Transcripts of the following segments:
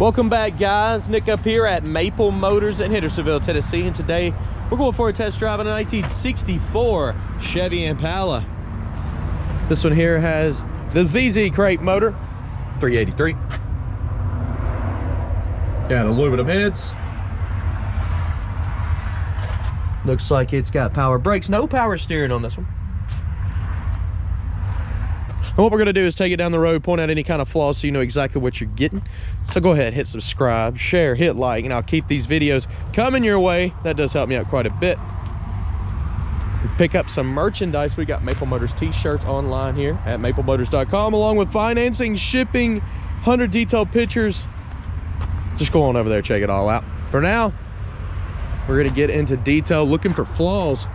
Welcome back, guys. Nick up here at Maple Motors in Hendersonville, Tennessee, and today we're going for a test drive on a 1964 Chevy Impala. This one here has the ZZ crate motor, 383. Got aluminum heads. Looks like it's got power brakes. No power steering on this one. And what we're going to do is take it down the road, point out any kind of flaws so you know exactly what you're getting. So go ahead, hit subscribe, share, hit like, and I'll keep these videos coming your way. That does help me out quite a bit. Pick up some merchandise. We got Maple Motors t-shirts online here at maplemotors.com, along with financing, shipping, 100 detailed pictures. Just go on over there, check it all out. For now, we're going to get into detail looking for flaws.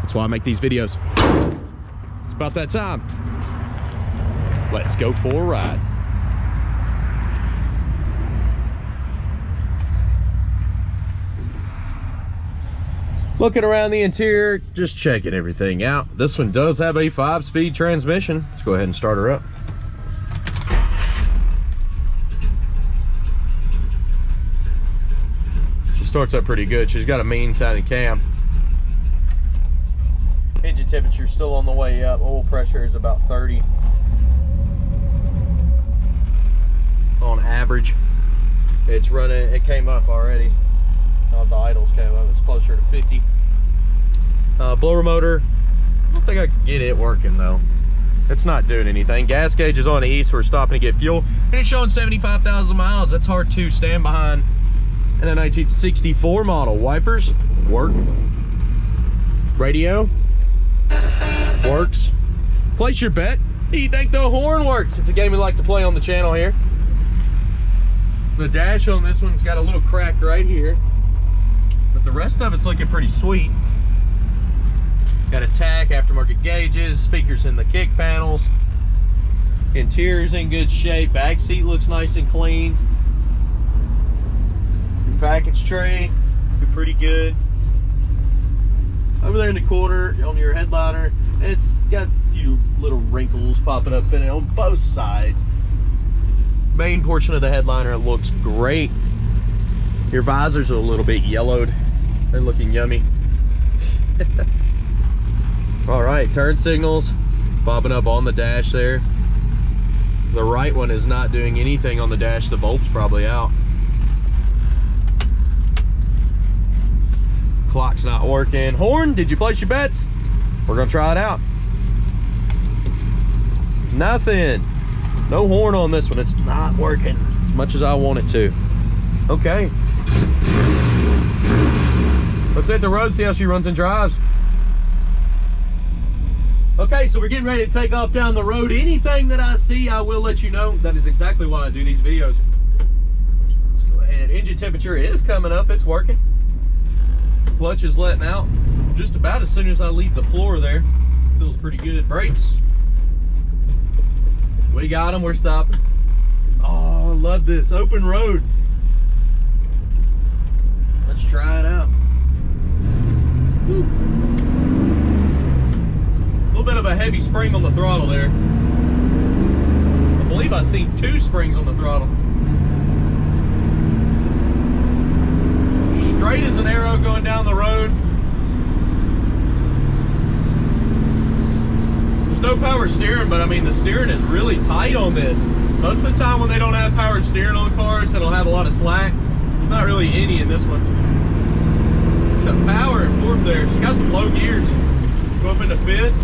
That's why I make these videos. It's about that time. Let's go for a ride. Looking around the interior, just checking everything out. This one does have a 5-speed transmission. Let's go ahead and start her up. She starts up pretty good. She's got a mean sounding cam. Engine temperature still on the way up. Oil pressure is about 30 on average. It's running, it came up already. The idles came up, it's closer to 50. Blower motor, I don't think I can get it working though. It's not doing anything. Gas gauge is on the east, we're stopping to get fuel. And it's showing 75,000 miles. That's hard to stand behind in a 1964 model. Wipers, work. Radio, works. Place your bet. Do you think the horn works? It's a game we like to play on the channel here. The dash on this one's got a little crack right here. The rest of it's looking pretty sweet. Got a tack, aftermarket gauges, speakers in the kick panels. Interior's in good shape. Back seat looks nice and clean. Package tray, looking pretty good. Over there in the corner, on your headliner, it's got a few little wrinkles popping up in it on both sides. Main portion of the headliner looks great. Your visors are a little bit yellowed. They're looking yummy. All right, turn signals popping up on the dash there. The right one is not doing anything on the dash. The bulb's probably out. Clock's not working. Horn, did you place your bets? We're gonna try it out. Nothing. No horn on this one. It's not working as much as I want it to. Okay. Let's hit the road, see how she runs and drives. Okay, so we're getting ready to take off down the road. Anything that I see, I will let you know. That is exactly why I do these videos. Let's go ahead. Engine temperature is coming up. It's working. Clutch is letting out just about as soon as I leave the floor there. Feels pretty good. Brakes. We got them. We're stopping. Oh, I love this. Open road. Let's try it out. Woo. A little bit of a heavy spring on the throttle there. I believe I've seen 2 springs on the throttle. Straight as an arrow going down the road. There's no power steering, but I mean the steering is really tight on this. Most of the time when they don't have power steering on cars, it'll have a lot of slack. Not really any in this one. The power and form there. She got some low gears. Go up into fifth.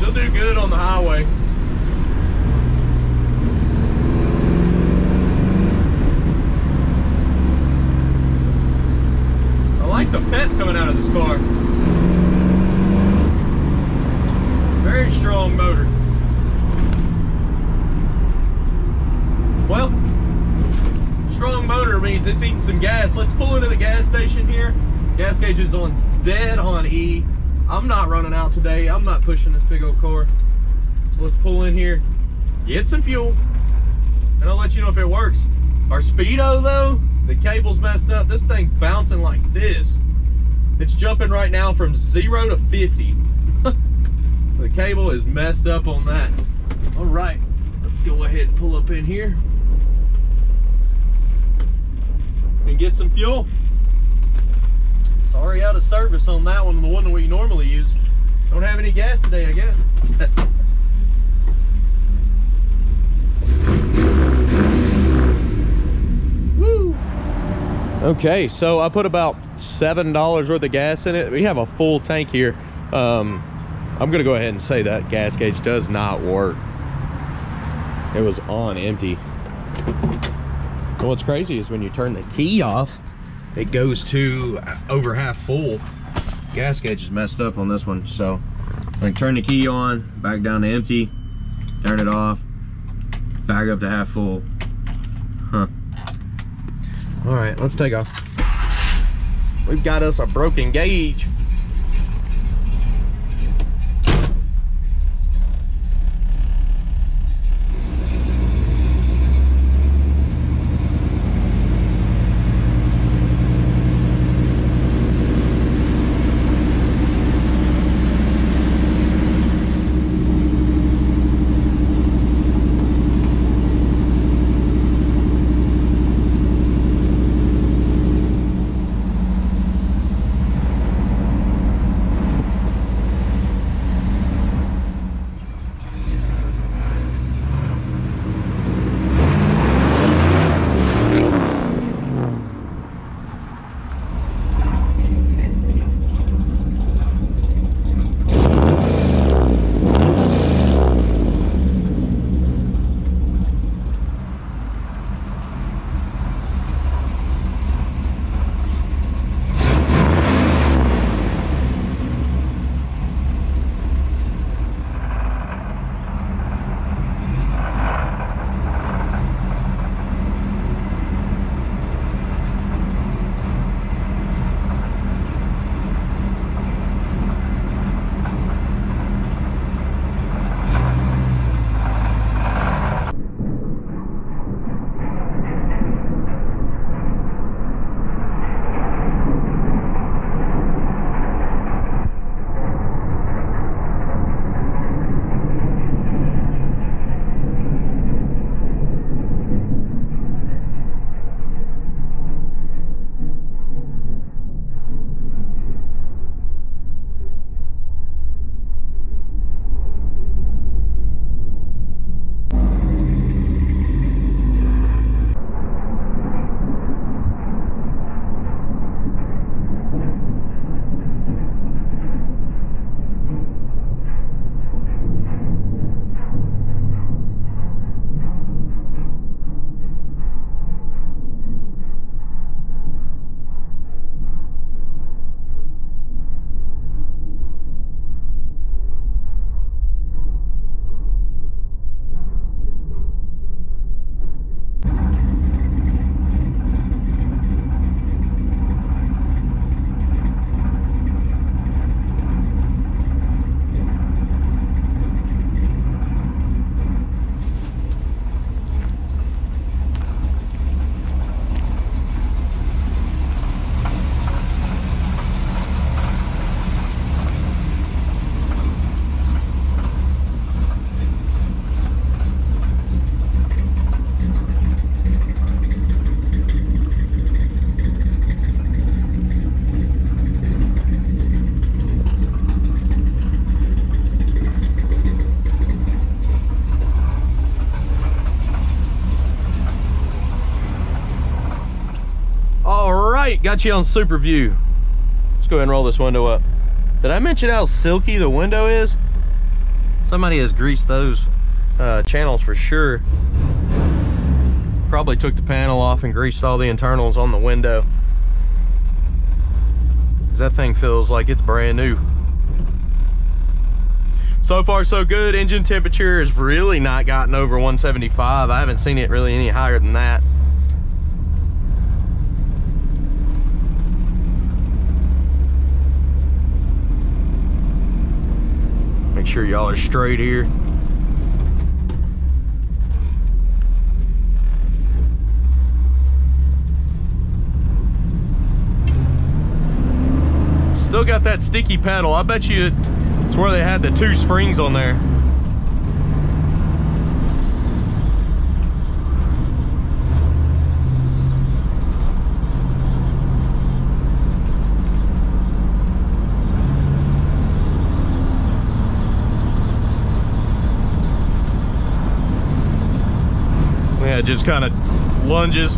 She'll do good on the highway. I like the pep coming out of this car. Very strong motor. Well, strong motor means it's eating some gas. Let's pull into the gas station here. Gas gauge is on dead on E. I'm not running out today. I'm not pushing this big old car. So let's pull in here, get some fuel, and I'll let you know if it works. Our speedo though, the cable's messed up. This thing's bouncing like this. It's jumping right now from 0 to 50. The cable is messed up on that. All right, let's Let's go ahead and pull up in here and get some fuel. Sorry, out of service on that one, the one that we normally use. Don't have any gas today, I guess. Woo! Okay, so I put about $7 worth of gas in it. We have a full tank here. I'm gonna go ahead and say that gas gauge does not work. It was on empty. And what's crazy is when you turn the key off, it goes to over half full. Gas gauge is messed up on this one, so like turn the key on, back down to empty, turn it off, back up to half full. Huh. All right, let's take off. We've got us a broken gauge. Got you on super view. Let's go ahead and roll this window up. Did I mention how silky the window is? Somebody has greased those channels for sure. Probably took the panel off and greased all the internals on the window, because that thing feels like it's brand new. So far so good. Engine temperature has really not gotten over 175. I haven't seen it really any higher than that. Make sure y'all are straight here. Still got that sticky pedal. I bet you it's where they had the two springs on there. it just kind of lunges.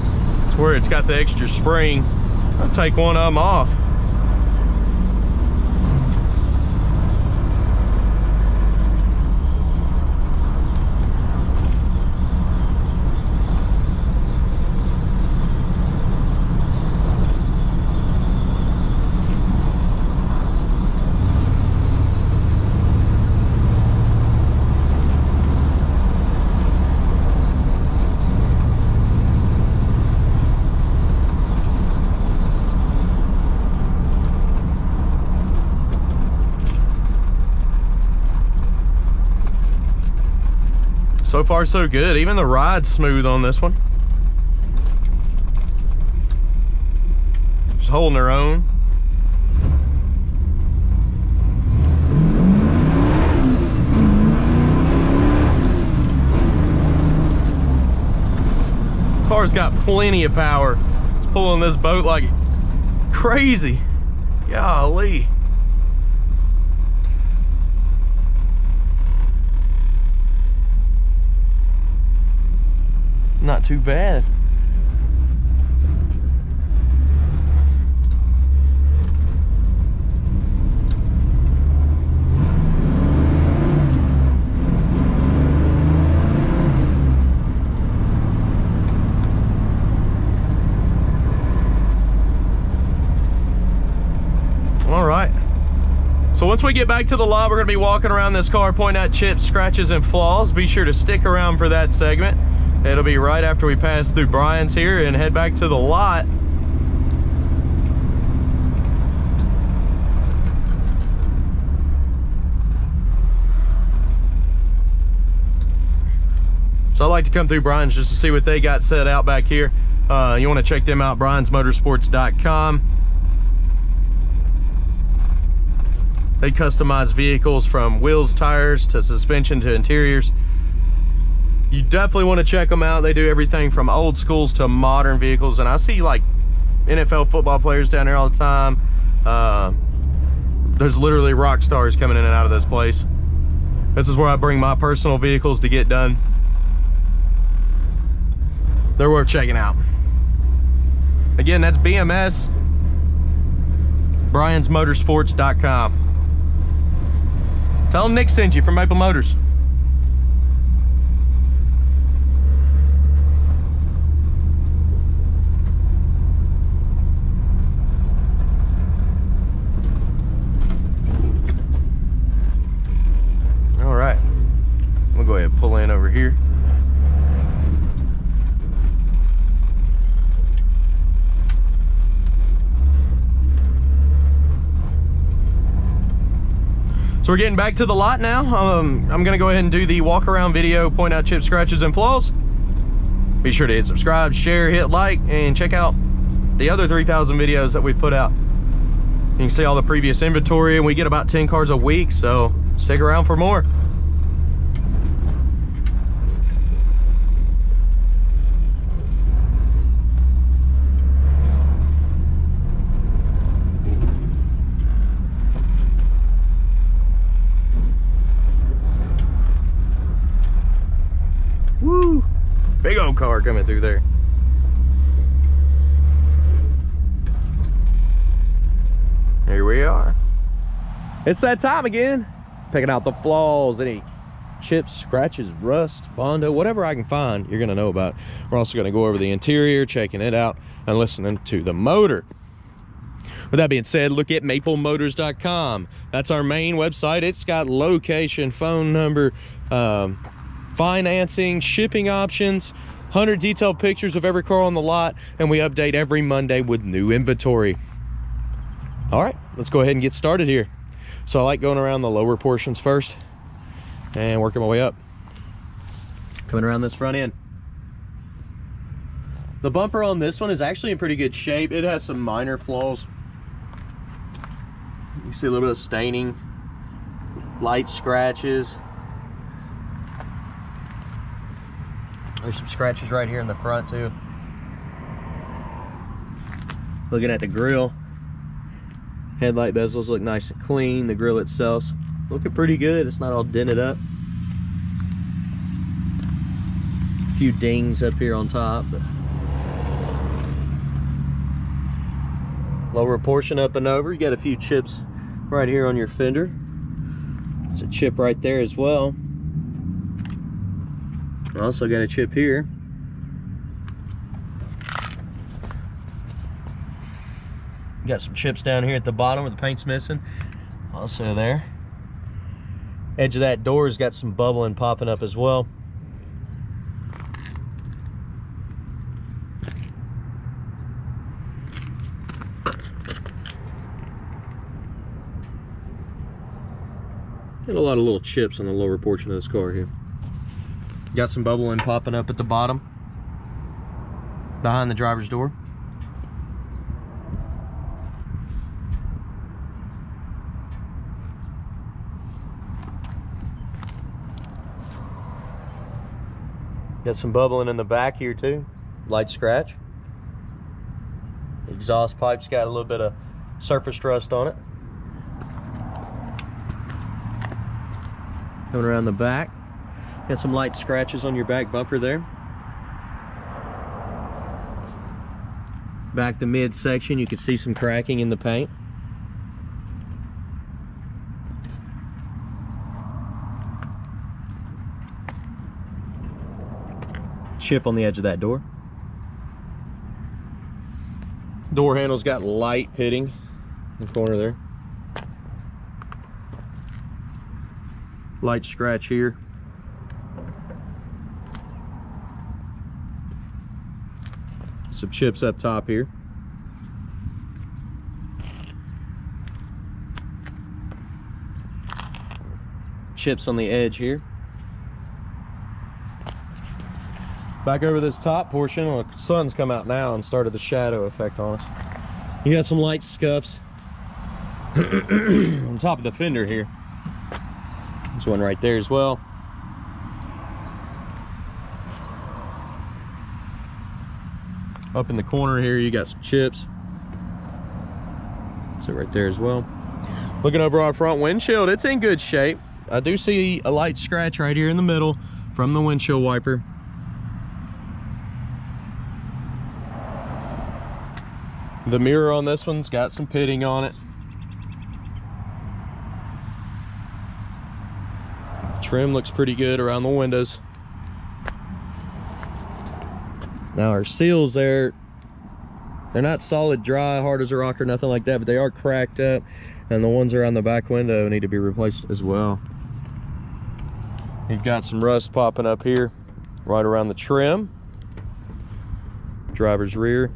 It's where it's got the extra spring. I'll take one of them off. So far so good. Even the ride's smooth on this one. Just holding her own. Car's got plenty of power. It's pulling this boat like crazy. Golly. Not too bad. All right. So once we get back to the lot, we're gonna be walking around this car, pointing out chips, scratches, and flaws. Be sure to stick around for that segment. It'll be right after we pass through Bryan's here and head back to the lot. So I like to come through Bryan's just to see what they got set out back here. You want to check them out, bryansmotorsports.com. They customize vehicles from wheels, tires, to suspension, to interiors. You definitely want to check them out. They do everything from old schools to modern vehicles. And I see like NFL football players down there all the time. There's literally rock stars coming in and out of this place. This is where I bring my personal vehicles to get done. They're worth checking out. Again, that's BMS, bryansmotorsports.com. Tell them Nick sent you from Maple Motors. Pull in over here. So we're getting back to the lot now. I'm gonna go ahead and do the walk around video, point out chips, scratches, and flaws. Be sure to hit subscribe, share, hit like, and check out the other 3,000 videos that we've put out. You can see all the previous inventory, and we get about 10 cars a week, so stick around for more. Big old car coming through there. Here we are. It's that time again. Picking out the flaws, any chips, scratches, rust, bondo, whatever I can find, you're gonna know about. We're also gonna go over the interior, checking it out, and listening to the motor. With that being said, look at maplemotors.com. That's our main website. It's got location, phone number, financing, shipping options, 100 detailed pictures of every car on the lot, and we update every Monday with new inventory. All right, let's go ahead and get started here. So I like going around the lower portions first and working my way up. Coming around this front end. The bumper on this one is actually in pretty good shape. It has some minor flaws. You see a little bit of staining, light scratches. There's some scratches right here in the front too. Looking at the grill, headlight bezels look nice and clean. The grill itself's looking pretty good. It's not all dented up. a few dings up here on top, but lower portion up and over. You got a few chips right here on your fender. There's a chip right there as well. Also got a chip here. Got some chips down here at the bottom where the paint's missing. Also there. Edge of that door has got some bubbling popping up as well. Got a lot of little chips on the lower portion of this car here. Got some bubbling popping up at the bottom behind the driver's door. Got some bubbling in the back here too, light scratch. Exhaust pipe's got a little bit of surface rust on it. Coming around the back, got some light scratches on your back bumper there. Back to midsection, you can see some cracking in the paint. Chip on the edge of that door. Door handle's got light pitting in the corner there. Light scratch here. Some chips up top here. Chips on the edge here. Back over this top portion, well, the sun's come out now and started the shadow effect on us. You got some light scuffs on top of the fender here. There's one right there as well. Up in the corner here, you got some chips. So right there as well. Looking over our front windshield, it's in good shape. I do see a light scratch right here in the middle from the windshield wiper. The mirror on this one's got some pitting on it. Trim looks pretty good around the windows. Now our seals there, they're not solid dry, hard as a rock or nothing like that, but they are cracked up, and the ones around the back window need to be replaced as well. You've got some rust popping up here, right around the trim. Driver's rear.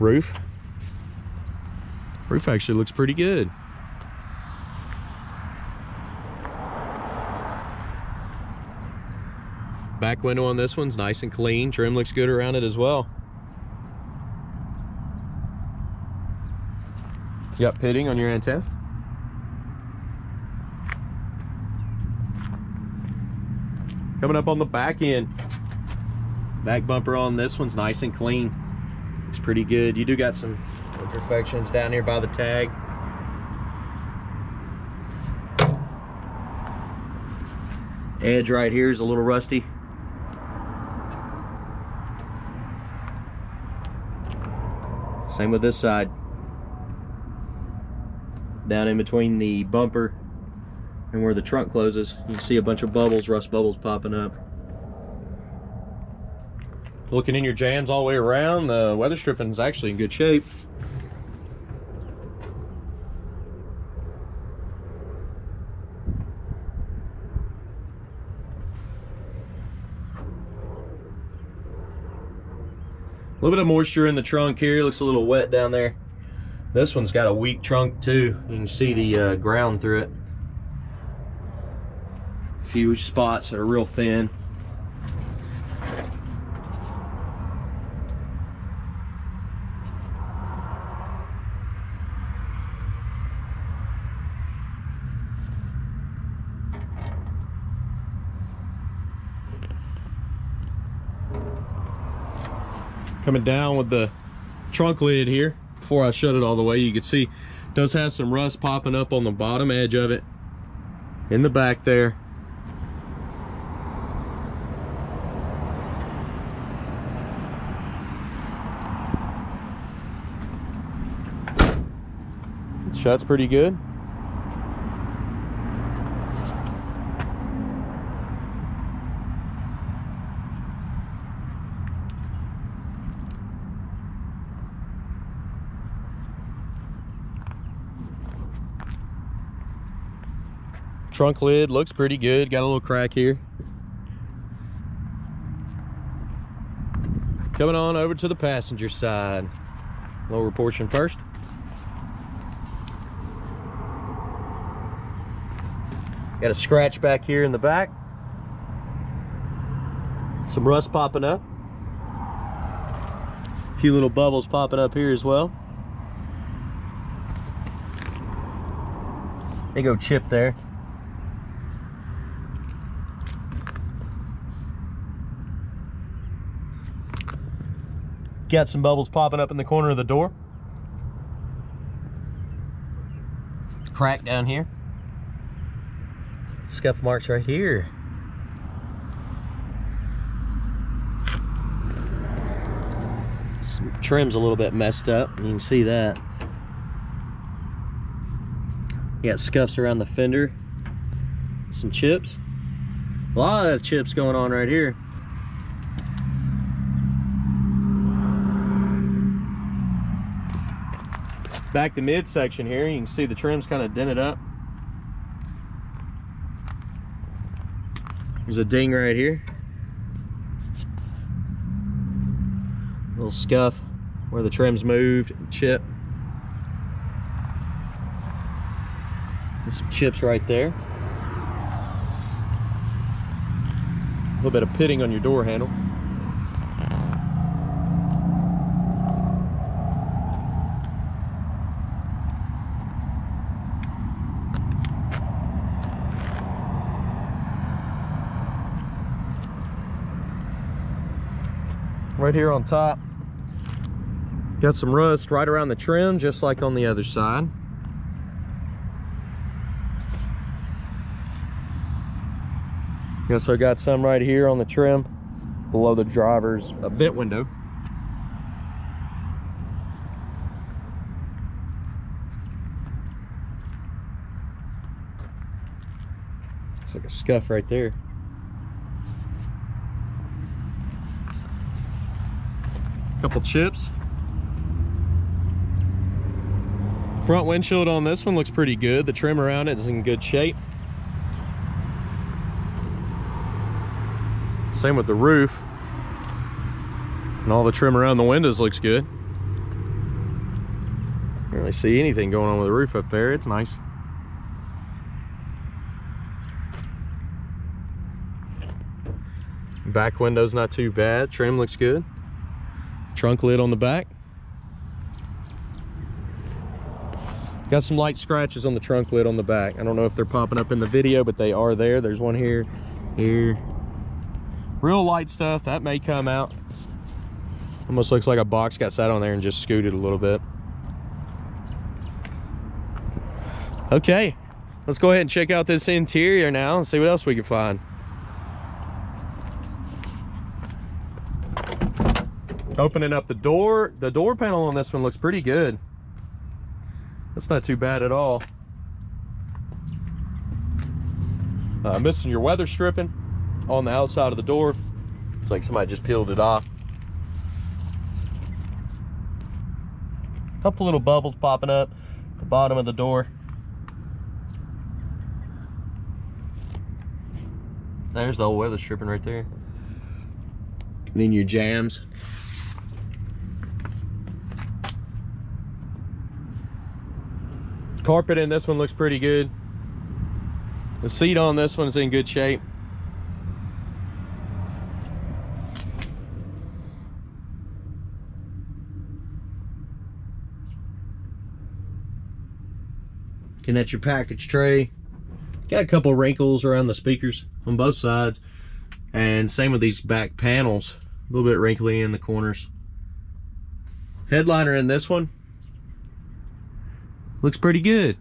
Roof actually looks pretty good. Back window on this one's nice and clean. Trim looks good around it as well. You got pitting on your antenna. Coming up on the back end, back bumper on this one's nice and clean. Pretty good. You do got some imperfections down here by the tag. Edge right here is a little rusty. Same with this side. Down in between the bumper and where the trunk closes, you can see a bunch of bubbles, rust bubbles popping up. Looking in your jams all the way around, the weather stripping is actually in good shape. A little bit of moisture in the trunk here, looks a little wet down there. This one's got a weak trunk too, you can see the ground through it. A few spots that are real thin. Coming down with the trunk lid here, before I shut it all the way, you can see it does have some rust popping up on the bottom edge of it in the back there. Shut's pretty good. Trunk lid looks pretty good. Got a little crack here. Coming on over to the passenger side. Lower portion first. Got a scratch back here in the back. Some rust popping up. A few little bubbles popping up here as well. Big old chip there. Got some bubbles popping up in the corner of the door. Crack down here. Scuff marks right here. Some trim's a little bit messed up. You can see that. You got scuffs around the fender. Some chips. A lot of chips going on right here. Back to midsection here, you can see the trim's kind of dented up. There's a ding right here. A little scuff where the trim's moved, chip. And some chips right there. A little bit of pitting on your door handle. Right here on top, got some rust right around the trim, just like on the other side. You also got some right here on the trim, below the driver's vent window. Looks like a scuff right there. Couple chips. Front windshield on this one looks pretty good. The trim around it is in good shape. Same with the roof. And all the trim around the windows looks good. Can't really see anything going on with the roof up there. It's nice. Back window's not too bad. Trim looks good. Trunk lid on the back. Got some light scratches on the trunk lid on the back. I don't know if they're popping up in the video, but they are there. There's one here, here. Real light stuff, that may come out. Almost looks like a box got sat on there and just scooted a little bit. Okay, let's go ahead and check out this interior now and see what else we can find. Opening up the door panel on this one looks pretty good. That's not too bad at all. Missing your weather stripping on the outside of the door. It's like somebody just peeled it off. Couple little bubbles popping up at the bottom of the door. There's the old weather stripping right there. And then your jams. Carpet in this one looks pretty good. The seat on this one's in good shape. Connect your package tray. Got a couple wrinkles around the speakers on both sides. And same with these back panels. A little bit wrinkly in the corners. Headliner in this one. Looks pretty good.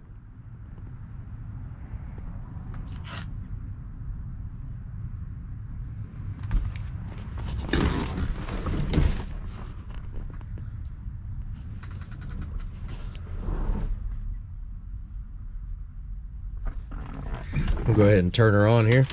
We'll go ahead and turn her on here.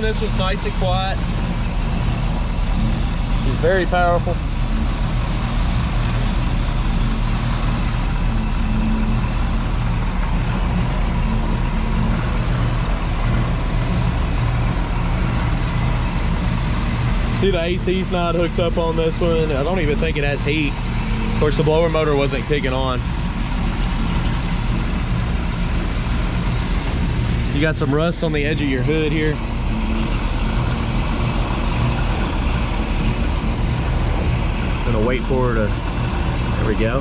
This was nice and quiet. It's very powerful. See, the AC's not hooked up on this one. I don't even think it has heat. Of course, the blower motor wasn't kicking on. You got some rust on the edge of your hood here. Gonna wait for her to, there we go.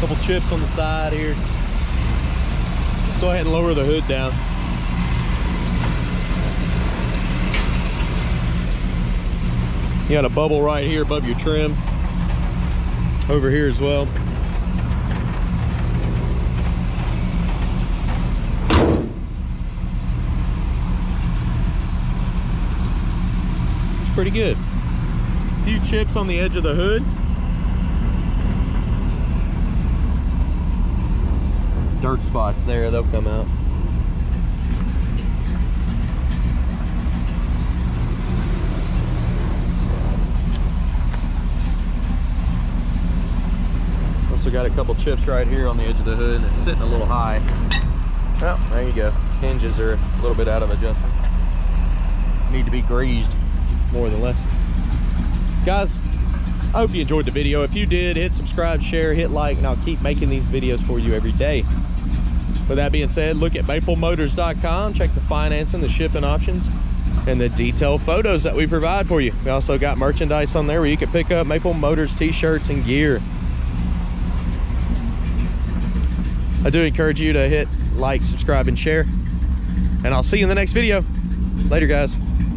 Couple chips on the side here. Let's go ahead and lower the hood down. You got a bubble right here above your trim. Over here as well. Pretty good. A few chips on the edge of the hood. Dirt spots there, they'll come out. Also got a couple chips right here on the edge of the hood. It's sitting a little high. Oh, there you go. Hinges are a little bit out of adjustment. Need to be greased. More than less. Guys, I hope you enjoyed the video. If you did, hit subscribe, share, hit like, and I'll keep making these videos for you every day. With that being said, look at maplemotors.com, check the financing, the shipping options, and the detailed photos that we provide for you. We also got merchandise on there where you can pick up Maple Motors t-shirts and gear. I do encourage you to hit like, subscribe, and share, and I'll see you in the next video. Later, guys.